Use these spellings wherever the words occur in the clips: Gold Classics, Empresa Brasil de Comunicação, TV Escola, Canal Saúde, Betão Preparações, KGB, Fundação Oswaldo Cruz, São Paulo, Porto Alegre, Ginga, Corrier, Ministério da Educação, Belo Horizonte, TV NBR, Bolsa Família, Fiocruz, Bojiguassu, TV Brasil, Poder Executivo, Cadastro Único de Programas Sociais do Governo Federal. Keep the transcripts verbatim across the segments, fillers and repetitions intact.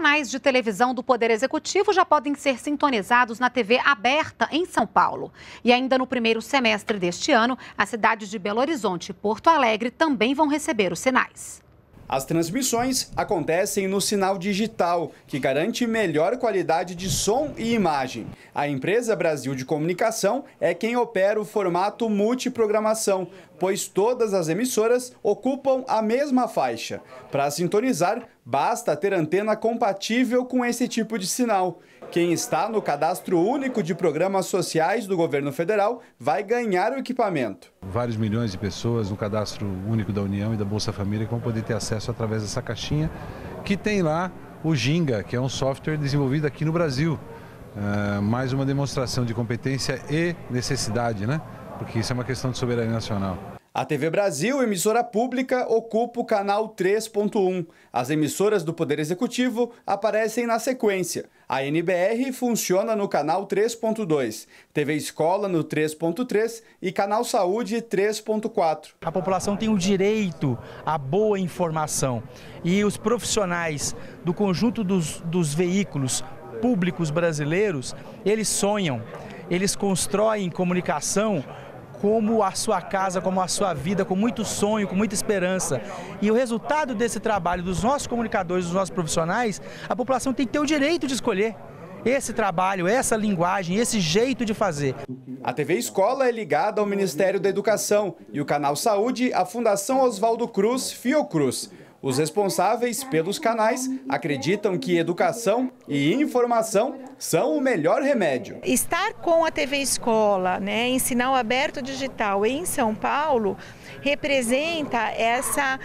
canais de televisão do Poder Executivo já podem ser sintonizados na T V aberta em São Paulo. E ainda no primeiro semestre deste ano, as cidades de Belo Horizonte e Porto Alegre também vão receber os sinais. As transmissões acontecem no sinal digital, que garante melhor qualidade de som e imagem. A Empresa Brasil de Comunicação é quem opera o formato multiprogramação, pois todas as emissoras ocupam a mesma faixa. Para sintonizar, basta ter antena compatível com esse tipo de sinal. Quem está no Cadastro Único de Programas Sociais do Governo Federal vai ganhar o equipamento. Vários milhões de pessoas no Cadastro Único da União e da Bolsa Família que vão poder ter acesso através dessa caixinha, que tem lá o Ginga, que é um software desenvolvido aqui no Brasil. Uh, mais uma demonstração de competência e necessidade, né? Porque isso é uma questão de soberania nacional. A T V Brasil, emissora pública, ocupa o canal três ponto um. As emissoras do Poder Executivo aparecem na sequência. A N B R funciona no canal três ponto dois, T V Escola no três ponto três e Canal Saúde três ponto quatro. A população tem o direito à boa informação e os profissionais do conjunto dos, dos veículos públicos brasileiros, eles sonham, eles constroem comunicação como a sua casa, como a sua vida, com muito sonho, com muita esperança. E o resultado desse trabalho dos nossos comunicadores, dos nossos profissionais, a população tem que ter o direito de escolher esse trabalho, essa linguagem, esse jeito de fazer. A T V Escola é ligada ao Ministério da Educação e o Canal Saúde à Fundação Oswaldo Cruz, Fiocruz. Os responsáveis pelos canais acreditam que educação e informação são o melhor remédio. Estar com a T V Escola, né, em sinal aberto digital em São Paulo, representa essa,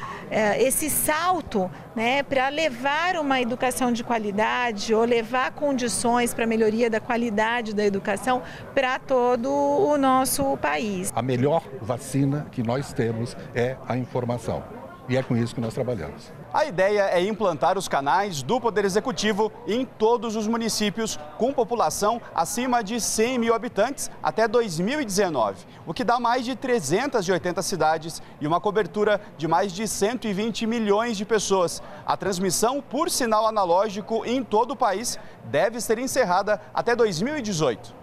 esse salto, né, para levar uma educação de qualidade ou levar condições para a melhoria da qualidade da educação para todo o nosso país. A melhor vacina que nós temos é a informação. E é com isso que nós trabalhamos. A ideia é implantar os canais do Poder Executivo em todos os municípios com população acima de cem mil habitantes até dois mil e dezenove, o que dá mais de trezentas e oitenta cidades e uma cobertura de mais de cento e vinte milhões de pessoas. A transmissão por sinal analógico em todo o país deve ser encerrada até dois mil e dezoito.